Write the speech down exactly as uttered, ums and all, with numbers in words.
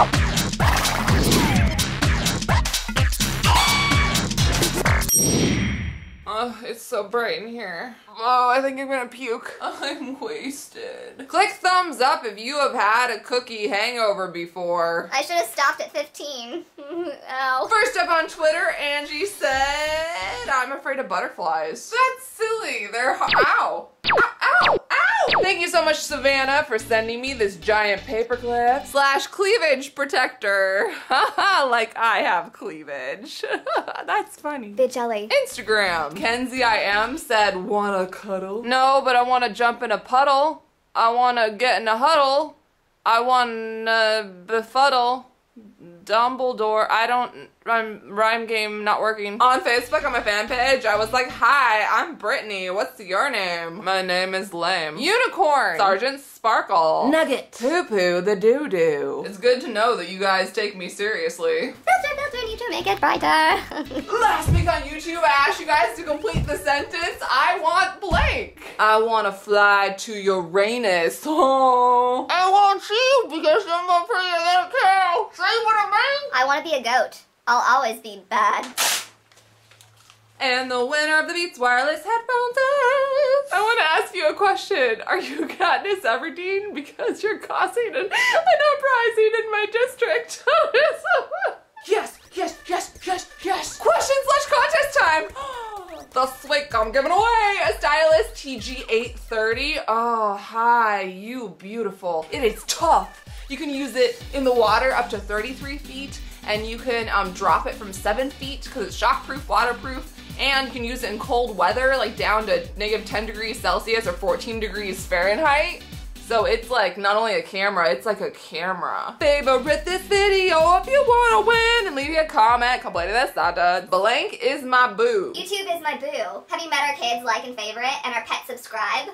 Oh, it's so bright in here. Oh, I think I'm gonna puke. I'm wasted. Click thumbs up if you have had a cookie hangover before. I should have stopped at fifteen. Ow. First up on Twitter, Angie said, I'm afraid of butterflies. That's silly. They're ho- Ow. Ow. Ow. Ow. Thank you so much, Savannah, for sending me this giant paperclip slash cleavage protector. Haha, like I have cleavage. That's funny. Bitch, Ellie. Instagram. Kenzie I am said, wanna cuddle? No, but I wanna jump in a puddle. I wanna get in a huddle. I wanna befuddle. Dumbledore, I don't, rhyme, rhyme game not working. On Facebook, on my fan page, I was like, hi, I'm Brittany, what's your name? My name is Lame. Unicorn! Sergeant Sparkle. Nugget. Poo-poo the doo-doo. It's good to know that you guys take me seriously. Filter, filter, need to make it brighter. Last week on YouTube, I asked you guys to complete the sentence, I want blank. I want to fly to Uranus. Oh. I want you because I'm a pretty little cow. Say what I mean. I want to be a goat. I'll always be bad. And the winner of the Beats Wireless headphones is... I want to ask you a question. Are you Katniss Everdeen? Because you're causing an, an uprising in my district. Yes, yes, yes, yes, yes. Question slash contest time. This week I'm giving away a stylist T G eight thirty. Oh, hi, you beautiful. It is tough. You can use it in the water up to thirty-three feet, and you can um, drop it from seven feet because it's shockproof, waterproof, and you can use it in cold weather, like down to negative ten degrees Celsius or fourteen degrees Fahrenheit. So it's like not only a camera, it's like a camera. Favorite this video if you wanna win and leave you a comment. Complain that Sada. Blank is my boo. YouTube is my boo. Have you met our kids like and favorite and our pets subscribe?